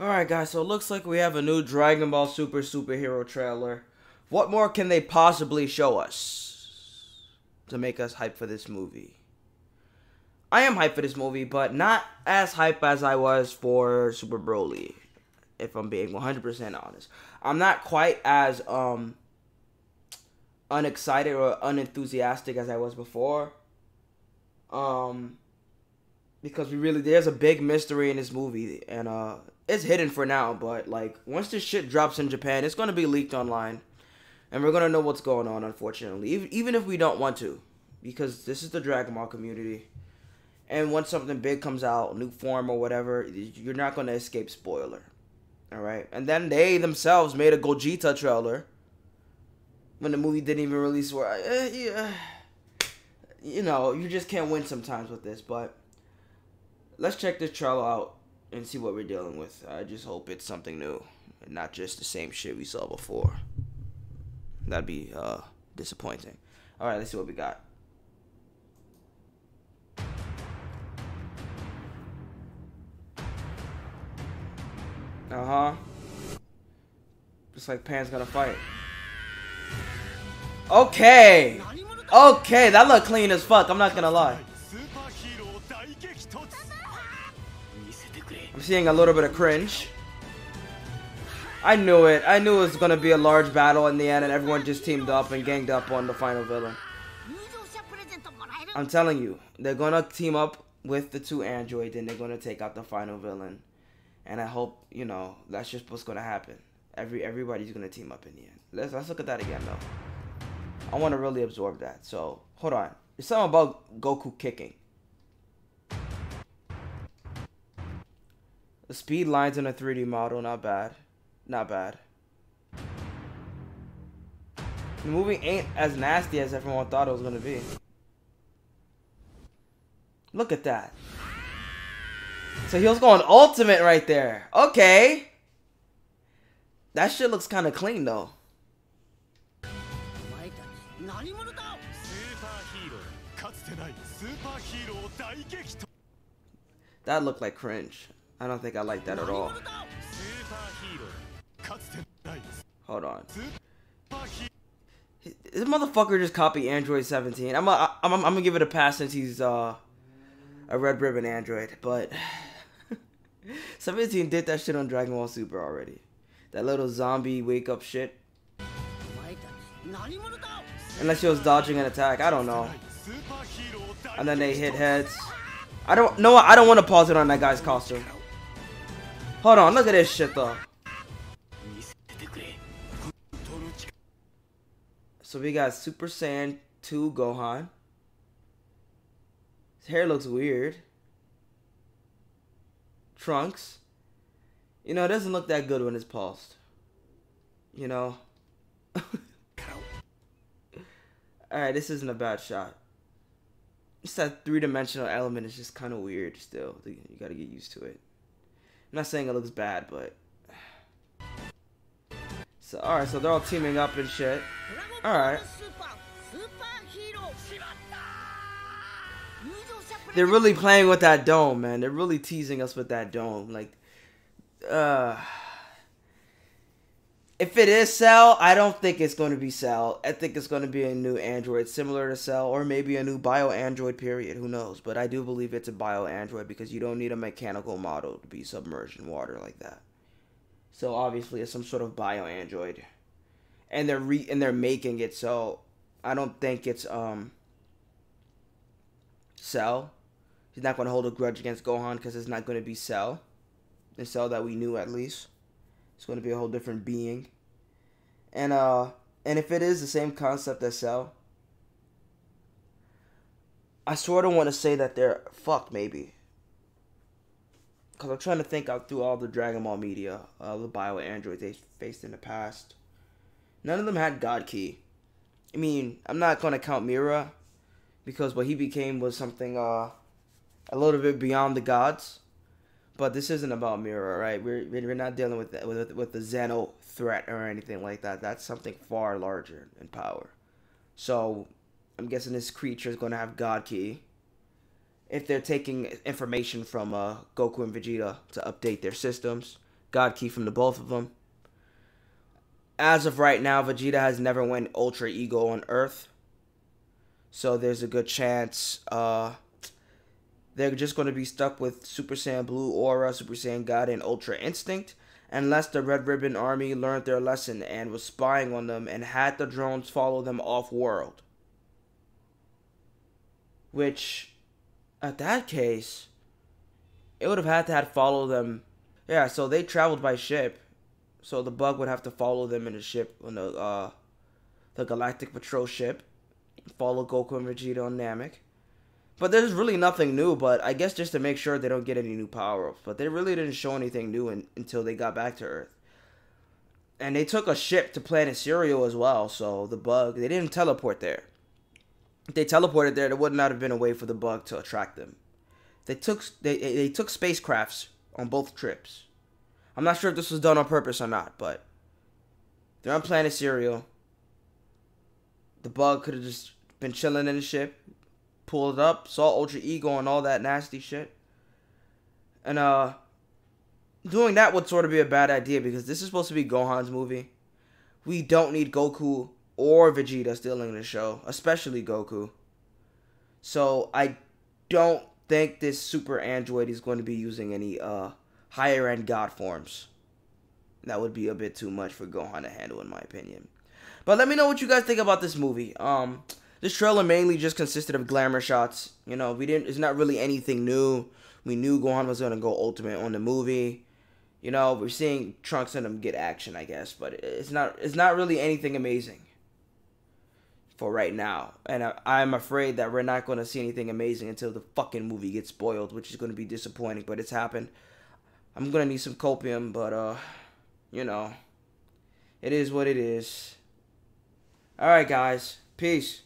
Alright guys, so it looks like we have a new Dragon Ball Super Superhero trailer. What more can they possibly show us to make us hype for this movie? I am hyped for this movie, but not as hyped as I was for Super Broly, if I'm being 100% honest. I'm not quite as unexcited or unenthusiastic as I was before. Because there's a big mystery in this movie, and it's hidden for now, but, like, once this shit drops in Japan, it's going to be leaked online. And we're going to know what's going on, unfortunately. Even if we don't want to. Because this is the Dragon Ball community. And once something big comes out, new form or whatever, you're not going to escape spoiler. Alright? And then they themselves made a Gogeta trailer. When the movie didn't even release. Yeah. You know, you just can't win sometimes with this, but let's check this trailer out. And see what we're dealing with. I just hope it's something new. And not just the same shit we saw before. That'd be disappointing. Alright, let's see what we got. Just like Pan's gonna fight. Okay! Okay, that looked clean as fuck. I'm not gonna lie. I'm seeing a little bit of cringe. I knew it. I knew it was going to be a large battle in the end, and everyone just teamed up and ganged up on the final villain. I'm telling you, they're going to team up with the two androids, and they're going to take out the final villain. And I hope, you know, that's just what's going to happen. Everybody's going to team up in the end. Let's look at that again, though. I want to really absorb that. So, hold on. There's something about Goku kicking. The speed lines in a 3D model, not bad. Not bad. The movie ain't as nasty as everyone thought it was gonna be. Look at that. So he was going ultimate right there. Okay. That shit looks kinda clean though. That looked like cringe. I don't think I like that at all. Hold on. This motherfucker just copied Android 17. I'm gonna give it a pass since he's a Red Ribbon Android, but 17 did that shit on Dragon Ball Super already. That little zombie wake up shit. Unless he was dodging an attack, I don't know. And then they hit heads. I don't know. I don't want to pause it on that guy's costume. Hold on, look at this shit though. So we got Super Saiyan 2 Gohan. His hair looks weird. Trunks. You know, it doesn't look that good when it's paused. You know. Alright, this isn't a bad shot. It's that three-dimensional element is just kind of weird still. You gotta get used to it. I'm not saying it looks bad, but so alright, so they're all teaming up and shit. Alright. They're really playing with that dome, man. They're really teasing us with that dome. Like, if it is Cell, I don't think it's going to be Cell. I think it's going to be a new android similar to Cell, or maybe a new bio-android period. Who knows? But I do believe it's a bio-android because you don't need a mechanical model to be submerged in water like that. So obviously it's some sort of bio-android. And they're making it, so I don't think it's Cell. He's not going to hold a grudge against Gohan because it's not going to be Cell. The Cell that we knew, at least. It's going to be a whole different being. And if it is the same concept as Cell, I sort of want to say that they're fucked, maybe. Because I'm trying to think out through all the Dragon Ball media, the bio-androids they faced in the past. None of them had God Key. I mean, I'm not going to count Mira, because what he became was something a little bit beyond the gods. But this isn't about Mira, right? We're not dealing with the Zeno threat or anything like that. That's something far larger in power. So I'm guessing this creature is going to have God Key. If they're taking information from Goku and Vegeta to update their systems, God key from the both of them. As of right now, Vegeta has never went Ultra Ego on Earth. So there's a good chance they're just going to be stuck with Super Saiyan Blue, Aura, Super Saiyan God, and Ultra Instinct. Unless the Red Ribbon Army learned their lesson and was spying on them and had the drones follow them off-world. Which, at that case, it would have had to follow them. Yeah, so they traveled by ship. So the bug would have to follow them in the ship, on the Galactic Patrol ship. Follow Goku and Vegeta on Namek. But there's really nothing new, but I guess just to make sure they don't get any new power-ups. But they really didn't show anything new until they got back to Earth. And they took a ship to Planet Serial as well, so the bug, they didn't teleport there. If they teleported there, there would not have been a way for the bug to attract them. They took spacecrafts on both trips. I'm not sure if this was done on purpose or not, but they're on Planet Serial. The bug could have just been chilling in the ship, pulled up, saw Ultra Ego and all that nasty shit. And doing that would sort of be a bad idea because this is supposed to be Gohan's movie. We don't need Goku or Vegeta stealing the show, especially Goku. So I don't think this Super Android is going to be using any higher end God forms. That would be a bit too much for Gohan to handle, in my opinion. But let me know what you guys think about this movie. This trailer mainly just consisted of glamour shots. You know, it's not really anything new. We knew Gohan was gonna go ultimate on the movie. You know, we're seeing Trunks and him get action, I guess, but it's not really anything amazing for right now. And I'm afraid that we're not gonna see anything amazing until the fucking movie gets spoiled, which is gonna be disappointing, but it's happened. I'm gonna need some copium, but you know, it is what it is. Alright guys, peace.